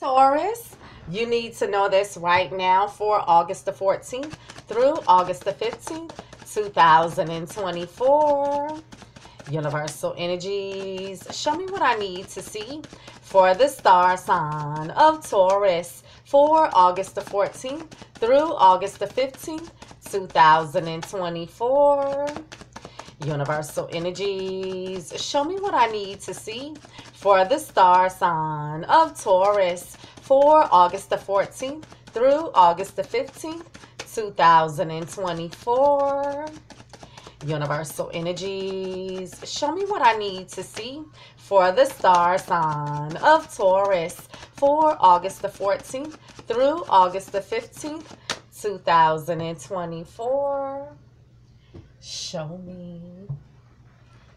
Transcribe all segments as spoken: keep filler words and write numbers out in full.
Taurus, you need to know this right now for August the fourteenth through August the fifteenth, two thousand twenty-four. Universal energies, show me what I need to see for the star sign of Taurus for August the fourteenth through August the fifteenth, two thousand twenty-four. Universal energies, show me what I need to see for the star sign of Taurus for August the fourteenth through August the fifteenth, two thousand twenty-four. Universal energies, show me what I need to see for the star sign of Taurus for August the fourteenth through August the fifteenth, two thousand twenty-four. Show me.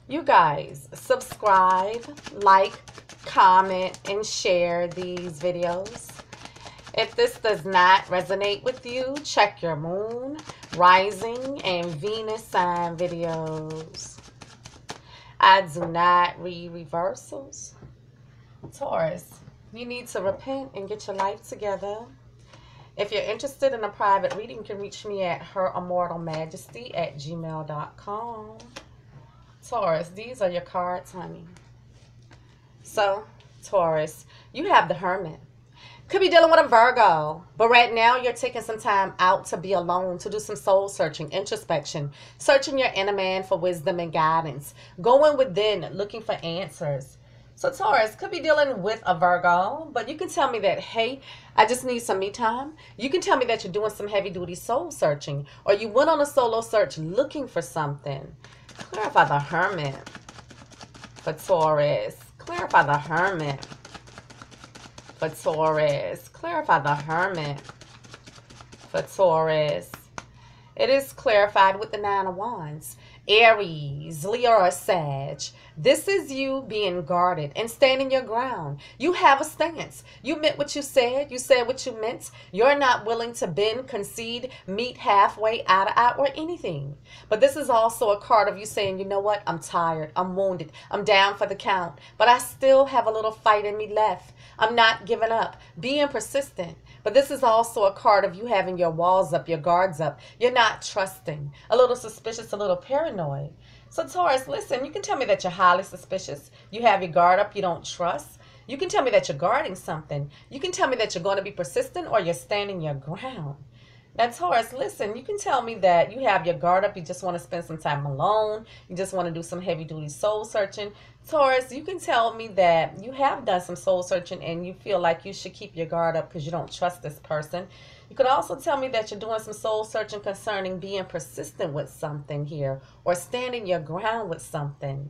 You guys, subscribe, like, comment, and share these videos. If this does not resonate with you, check your moon, rising, and Venus sign videos. I do not read reversals. Taurus, you need to repent and get your life together. If you're interested in a private reading, you can reach me at her immortal majesty at gmail dot com. Taurus, these are your cards, honey. So, Taurus, you have the Hermit. Could be dealing with a Virgo, but right now you're taking some time out to be alone, to do some soul searching, introspection, searching your inner man for wisdom and guidance, going within, looking for answers. So Taurus, could be dealing with a Virgo, but you can tell me that, hey, I just need some me time. You can tell me that you're doing some heavy-duty soul searching, or you went on a solo search looking for something. Clarify the Hermit for Taurus. Clarify the Hermit for Taurus. Clarify the Hermit for Taurus. It is clarified with the Nine of Wands. Aries, Leo, or Sag, this is you being guarded and standing your ground. You have a stance. You meant what you said. You said what you meant. You're not willing to bend, concede, meet halfway, eye to eye, or anything. But this is also a card of you saying, you know what? I'm tired. I'm wounded. I'm down for the count. But I still have a little fight in me left. I'm not giving up. Being persistent. But this is also a card of you having your walls up, your guards up. You're not trusting. A little suspicious, a little paranoid. So Taurus, listen, you can tell me that you're highly suspicious. You have your guard up, you don't trust. You can tell me that you're guarding something. You can tell me that you're going to be persistent or you're standing your ground. Now Taurus, listen, you can tell me that you have your guard up. You just want to spend some time alone. You just want to do some heavy-duty soul searching. Taurus, you can tell me that you have done some soul searching and you feel like you should keep your guard up because you don't trust this person. You could also tell me that you're doing some soul searching concerning being persistent with something here or standing your ground with something.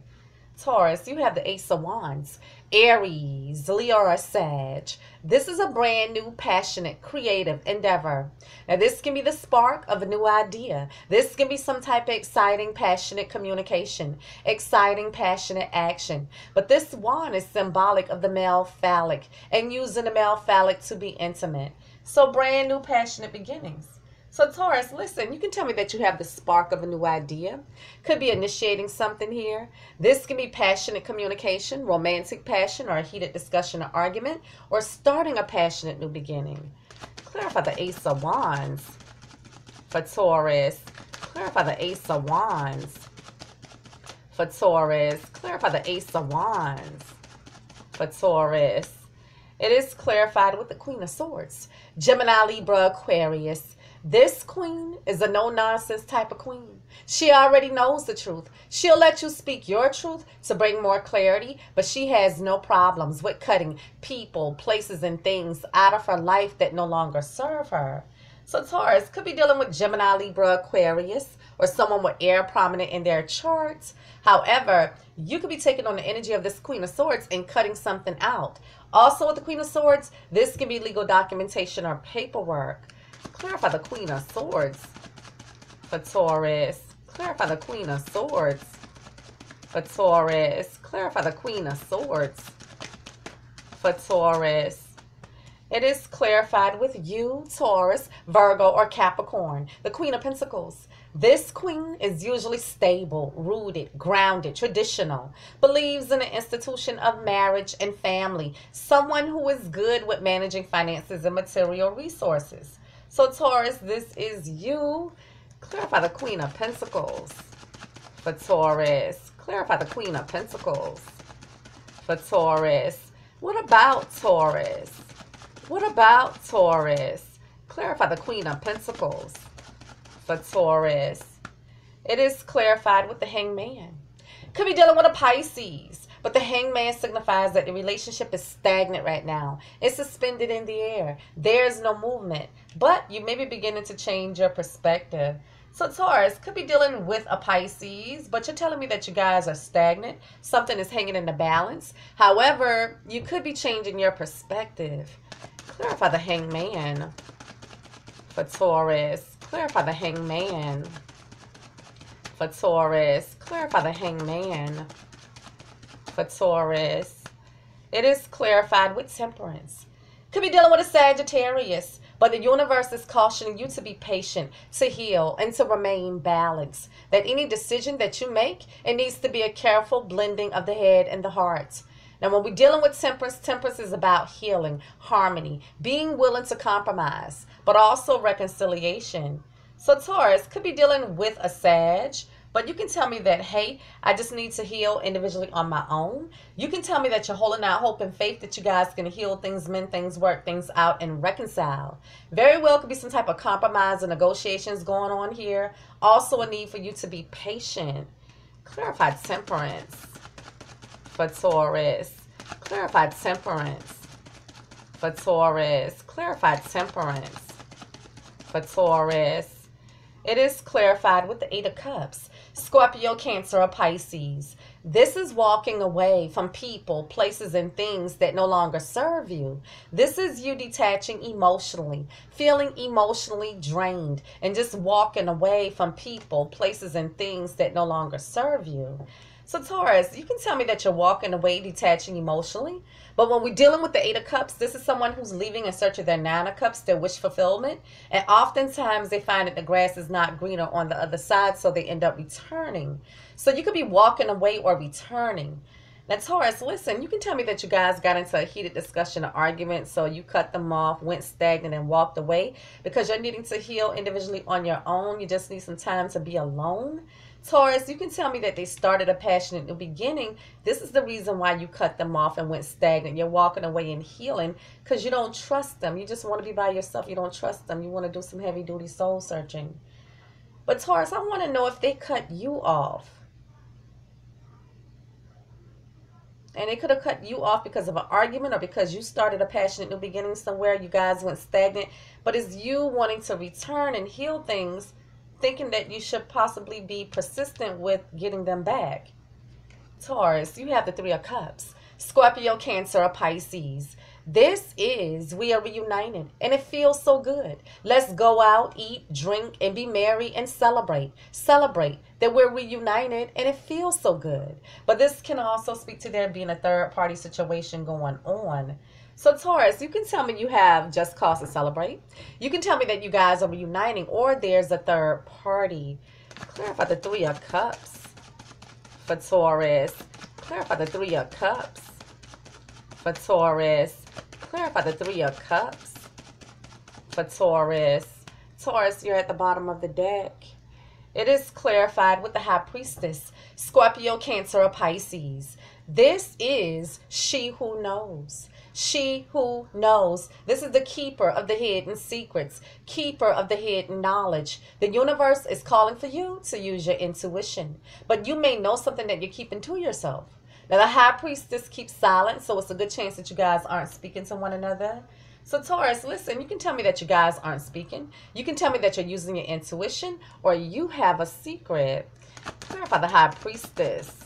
Taurus, you have the Ace of Wands. Aries, Leo, or Sag. This is a brand new, passionate, creative endeavor. Now, this can be the spark of a new idea. This can be some type of exciting, passionate communication, exciting, passionate action. But this wand is symbolic of the male phallic and using the male phallic to be intimate. So, brand new, passionate beginnings. So Taurus, listen, you can tell me that you have the spark of a new idea. Could be initiating something here. This can be passionate communication, romantic passion, or a heated discussion or argument, or starting a passionate new beginning. Clarify the Ace of Wands for Taurus. Clarify the Ace of Wands for Taurus. Clarify the Ace of Wands for Taurus. It is clarified with the Queen of Swords. Gemini, Libra, Aquarius. This queen is a no-nonsense type of queen. She already knows the truth. She'll let you speak your truth to bring more clarity, but she has no problems with cutting people, places, and things out of her life that no longer serve her. So Taurus could be dealing with Gemini, Libra, Aquarius, or someone with air prominent in their charts. However, you could be taking on the energy of this Queen of Swords and cutting something out. Also with the Queen of Swords, this can be legal documentation or paperwork. Clarify the Queen of Swords for Taurus. Clarify the Queen of Swords for Taurus. Clarify the Queen of Swords for Taurus. It is clarified with you, Taurus, Virgo, or Capricorn. The Queen of Pentacles. This queen is usually stable, rooted, grounded, traditional, believes in the institution of marriage and family, someone who is good with managing finances and material resources. So Taurus, this is you. Clarify the Queen of Pentacles for Taurus. Clarify the Queen of Pentacles for Taurus. What about Taurus? What about Taurus? Clarify the Queen of Pentacles for Taurus. It is clarified with the Hanged Man. Could be dealing with a Pisces, but the Hanged Man signifies that the relationship is stagnant right now. It's suspended in the air. There's no movement, but you may be beginning to change your perspective. So Taurus, could be dealing with a Pisces, but you're telling me that you guys are stagnant. Something is hanging in the balance. However, you could be changing your perspective. Clarify the Hanged Man for Taurus. Clarify the Hanged Man for Taurus. Clarify the Hanged Man for Taurus. It is clarified with Temperance. Could be dealing with a Sagittarius, but the universe is cautioning you to be patient, to heal, and to remain balanced. That any decision that you make, it needs to be a careful blending of the head and the heart. Now, when we're dealing with temperance, temperance is about healing, harmony, being willing to compromise, but also reconciliation. So Taurus, could be dealing with a Sag, but you can tell me that, hey, I just need to heal individually on my own. You can tell me that you're holding out hope and faith that you guys can heal things, mend things, work things out, and reconcile. Very well could be some type of compromise or negotiations going on here. Also a need for you to be patient. Clarify Temperance for Taurus. Clarify Temperance for Taurus. Clarify Temperance for Taurus. It is clarified with the Eight of Cups. Scorpio, Cancer, or Pisces. This is walking away from people, places, and things that no longer serve you. This is you detaching emotionally, feeling emotionally drained, and just walking away from people, places, and things that no longer serve you. So Taurus, you can tell me that you're walking away, detaching emotionally, but when we're dealing with the Eight of Cups, this is someone who's leaving in search of their Nine of Cups, their wish fulfillment, and oftentimes they find that the grass is not greener on the other side, so they end up returning. So you could be walking away or returning. Now Taurus, listen, you can tell me that you guys got into a heated discussion or argument, so you cut them off, went stagnant, and walked away because you're needing to heal individually on your own. You just need some time to be alone. Taurus, you can tell me that they started a passion in the beginning. This is the reason why you cut them off and went stagnant. You're walking away and healing because you don't trust them. You just want to be by yourself. You don't trust them. You want to do some heavy-duty soul searching. But Taurus, I want to know if they cut you off. And they could have cut you off because of an argument or because you started a passionate new beginning somewhere. You guys went stagnant. But it's you wanting to return and heal things, thinking that you should possibly be persistent with getting them back. Taurus, you have the Three of Cups. Scorpio, Cancer, or Pisces. This is, we are reunited, and it feels so good. Let's go out, eat, drink, and be merry and celebrate. Celebrate that we're reunited, and it feels so good. But this can also speak to there being a third-party situation going on. So Taurus, you can tell me you have just cause to celebrate. You can tell me that you guys are reuniting or there's a third party. Clarify the Three of Cups for Taurus. Clarify the Three of Cups for Taurus. Clarify the Three of Cups for Taurus. Taurus, you're at the bottom of the deck. It is clarified with the High Priestess. Scorpio, Cancer, or Pisces. This is she who knows. She who knows. This is the keeper of the hidden secrets, keeper of the hidden knowledge. The universe is calling for you to use your intuition, but you may know something that you're keeping to yourself. Now, the High Priestess keeps silent, so it's a good chance that you guys aren't speaking to one another. So Taurus, listen, you can tell me that you guys aren't speaking. You can tell me that you're using your intuition or you have a secret. Clarify the High Priestess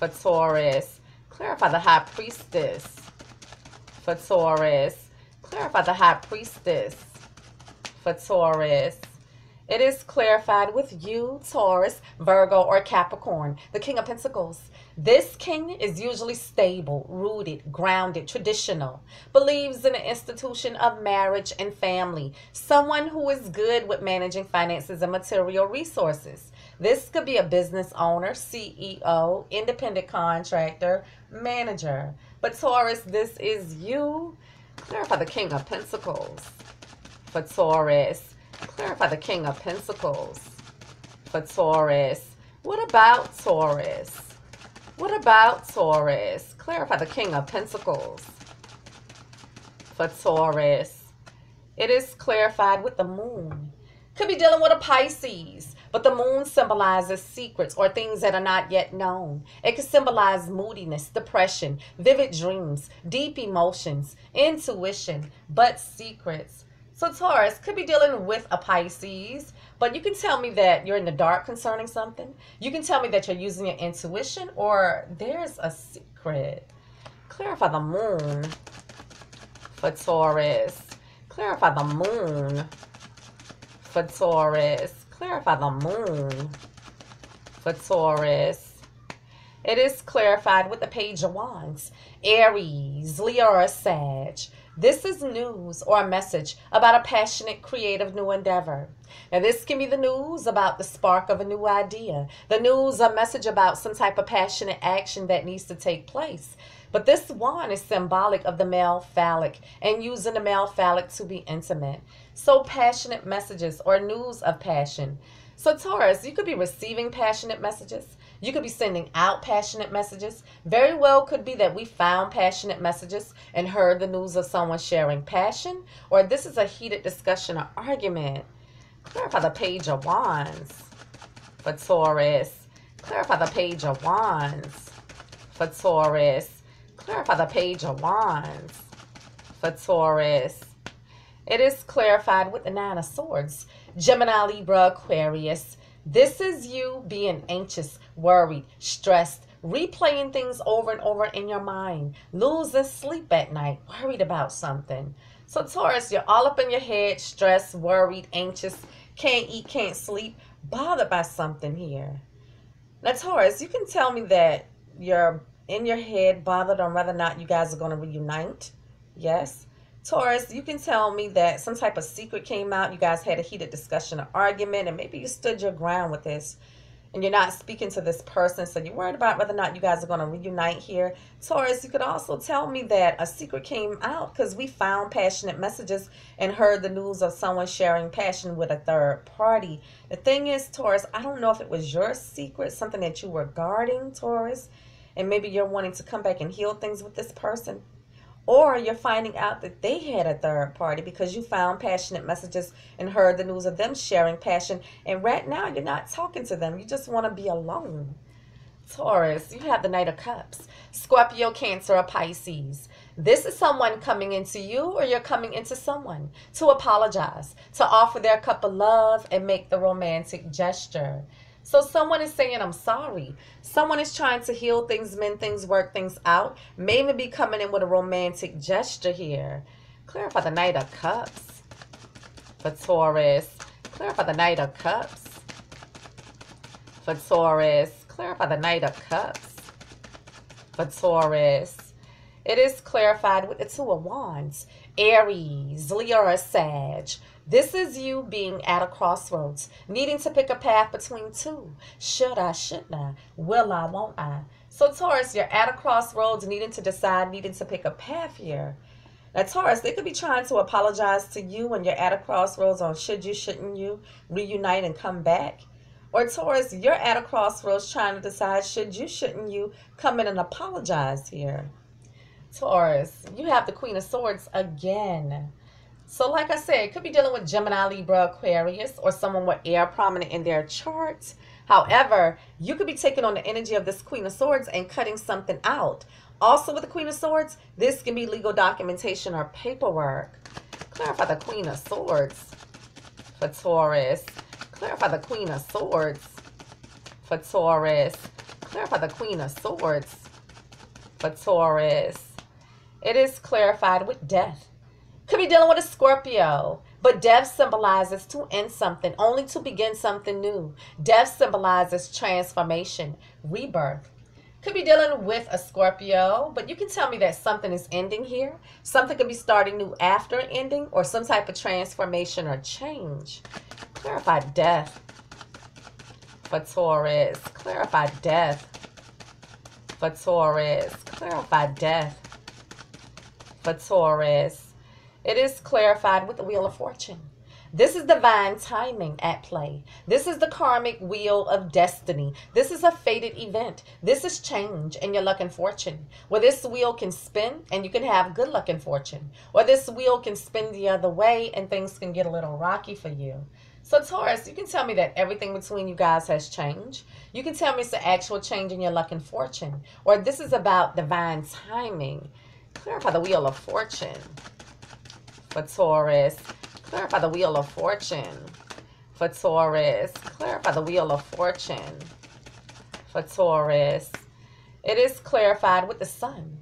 for Taurus. Clarify the High Priestess for Taurus. Clarify the High Priestess for Taurus. It is clarified with you, Taurus, Virgo, or Capricorn. The King of Pentacles. This king is usually stable, rooted, grounded, traditional, believes in the institution of marriage and family, someone who is good with managing finances and material resources. This could be a business owner, C E O, independent contractor, manager. But Taurus, this is you. Clarify the King of Pentacles for Taurus. Clarify the King of Pentacles for Taurus. What about Taurus? What about Taurus? Clarify the King of Pentacles for Taurus. It is clarified with the moon. Could be dealing with a Pisces, but the moon symbolizes secrets or things that are not yet known. It could symbolize moodiness, depression, vivid dreams, deep emotions, intuition, but secrets. So Taurus could be dealing with a Pisces, but you can tell me that you're in the dark concerning something. You can tell me that you're using your intuition, or there's a secret. Clarify the moon for Taurus. Clarify the moon for Taurus. Clarify the moon for Taurus. It is clarified with the Page of Wands. Aries, Leo, or Sag. This is news or a message about a passionate, creative new endeavor. Now, this can be the news about the spark of a new idea. The news, a message about some type of passionate action that needs to take place. But this wand is symbolic of the male phallic and using the male phallic to be intimate. So passionate messages or news of passion. So Taurus, you could be receiving passionate messages. You could be sending out passionate messages. Very well could be that we found passionate messages and heard the news of someone sharing passion, or this is a heated discussion or argument. Clarify the Page of Wands for Taurus. Clarify the Page of Wands for Taurus. Clarify the Page of Wands for Taurus. It is clarified with the Nine of Swords. Gemini, Libra, Aquarius. This is you being anxious, worried, stressed, replaying things over and over in your mind, losing sleep at night, worried about something. So Taurus, you're all up in your head, stressed, worried, anxious, can't eat, can't sleep, bothered by something here. Now Taurus, you can tell me that you're in your head, bothered on whether or not you guys are going to reunite. Yes. Taurus, you can tell me that some type of secret came out. You guys had a heated discussion or argument, and maybe you stood your ground with this, and you're not speaking to this person, so you're worried about whether or not you guys are going to reunite here. Taurus, you could also tell me that a secret came out because we found passionate messages and heard the news of someone sharing passion with a third party. The thing is, Taurus, I don't know if it was your secret, something that you were guarding, Taurus, and maybe you're wanting to come back and heal things with this person. Or you're finding out that they had a third party because you found passionate messages and heard the news of them sharing passion. And right now, you're not talking to them. You just want to be alone. Taurus, you have the Knight of Cups. Scorpio, Cancer, or Pisces. This is someone coming into you, or you're coming into someone to apologize, to offer their cup of love and make the romantic gesture. So someone is saying, I'm sorry. Someone is trying to heal things, mend things, work things out. Maybe be coming in with a romantic gesture here. Clarify the Knight of Cups for Taurus. Clarify the Knight of Cups for Taurus. Clarify the Knight of Cups for Taurus. It is clarified with the Two of Wands. Aries, Leo, or Sag. This is you being at a crossroads, needing to pick a path between two. Should I, shouldn't I, will I, won't I? So Taurus, you're at a crossroads, needing to decide, needing to pick a path here. Now Taurus, they could be trying to apologize to you when you're at a crossroads on should you, shouldn't you, reunite and come back. Or Taurus, you're at a crossroads trying to decide should you, shouldn't you, come in and apologize here. Taurus, you have the Queen of Swords again. So like I said, it could be dealing with Gemini, Libra, Aquarius, or someone with air prominent in their chart. However, you could be taking on the energy of this Queen of Swords and cutting something out. Also with the Queen of Swords, this can be legal documentation or paperwork. Clarify the Queen of Swords for Taurus. Clarify the Queen of Swords for Taurus. Clarify the Queen of Swords for Taurus. It is clarified with death. Could be dealing with a Scorpio, but death symbolizes to end something, only to begin something new. Death symbolizes transformation, rebirth. Could be dealing with a Scorpio, but you can tell me that something is ending here. Something could be starting new after ending, or some type of transformation or change. Clarify death for Taurus. Clarify death for Taurus. Clarify death for Taurus. It is clarified with the Wheel of Fortune. This is divine timing at play. This is the karmic wheel of destiny. This is a fated event. This is change in your luck and fortune. Where this wheel can spin and you can have good luck and fortune. Or this wheel can spin the other way and things can get a little rocky for you. So Taurus, you can tell me that everything between you guys has changed. You can tell me it's an actual change in your luck and fortune. Or this is about divine timing. Clarify the Wheel of Fortune for Taurus. Clarify the Wheel of Fortune for Taurus. Clarify the Wheel of Fortune for Taurus. It is clarified with the Sun.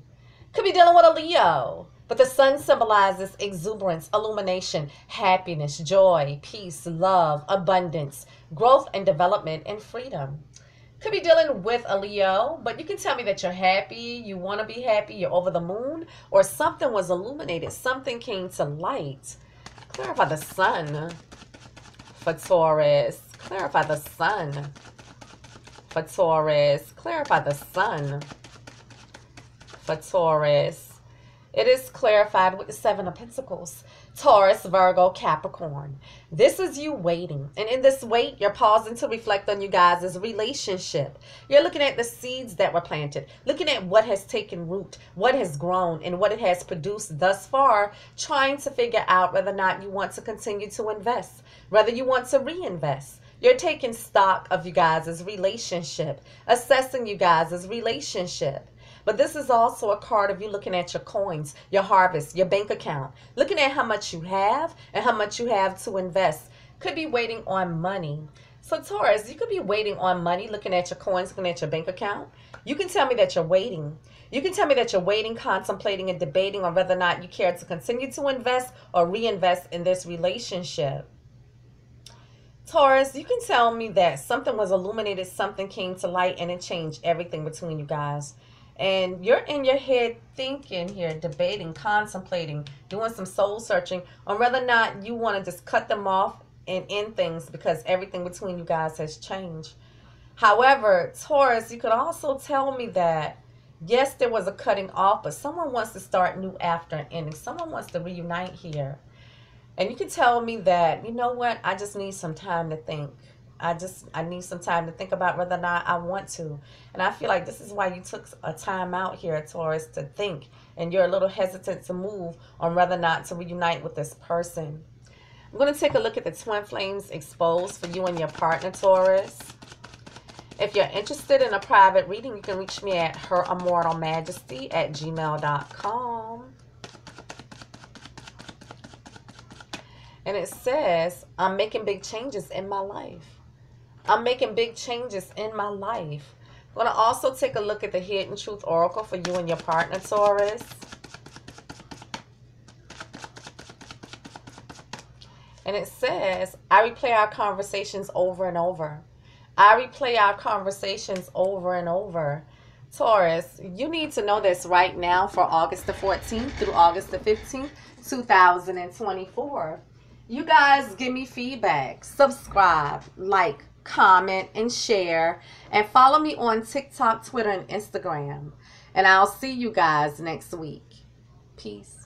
Could be dealing with a Leo, but the Sun symbolizes exuberance, illumination, happiness, joy, peace, love, abundance, growth and development, and freedom. Could be dealing with a Leo, but you can tell me that you're happy, you want to be happy, you're over the moon, or something was illuminated, something came to light. Clarify the Sun for Taurus. Clarify the Sun for Taurus. Clarify the Sun for Taurus. It is clarified with the Seven of Pentacles. Taurus, Virgo, Capricorn. This is you waiting. And in this wait, you're pausing to reflect on you guys' relationship. You're looking at the seeds that were planted, looking at what has taken root, what has grown, and what it has produced thus far, trying to figure out whether or not you want to continue to invest, whether you want to reinvest. You're taking stock of you guys' relationship, assessing you guys' relationship. But this is also a card of you looking at your coins, your harvest, your bank account, looking at how much you have and how much you have to invest. Could be waiting on money. So Taurus, you could be waiting on money, looking at your coins, looking at your bank account. You can tell me that you're waiting. You can tell me that you're waiting, contemplating, and debating on whether or not you care to continue to invest or reinvest in this relationship. Taurus, you can tell me that something was illuminated, something came to light, and it changed everything between you guys. And you're in your head thinking here, debating, contemplating, doing some soul searching on whether or not you want to just cut them off and end things because everything between you guys has changed. However, Taurus, you could also tell me that, yes, there was a cutting off, but someone wants to start new after an ending. Someone wants to reunite here. And you can tell me that, you know what, I just need some time to think. I just, I need some time to think about whether or not I want to. And I feel like this is why you took a time out here, Taurus, to think. And you're a little hesitant to move on whether or not to reunite with this person. I'm going to take a look at the twin flames exposed for you and your partner, Taurus. If you're interested in a private reading, you can reach me at Her Immortal Majesty at gmail dot com. And it says, I'm making big changes in my life. I'm making big changes in my life. I'm going to also take a look at the Hidden Truth Oracle for you and your partner, Taurus. And it says, I replay our conversations over and over. I replay our conversations over and over. Taurus, you need to know this right now for August the fourteenth through August the fifteenth, two thousand twenty-four. You guys give me feedback. Subscribe, like, comment, and share. And follow me on TikTok, Twitter, and Instagram. And I'll see you guys next week. Peace.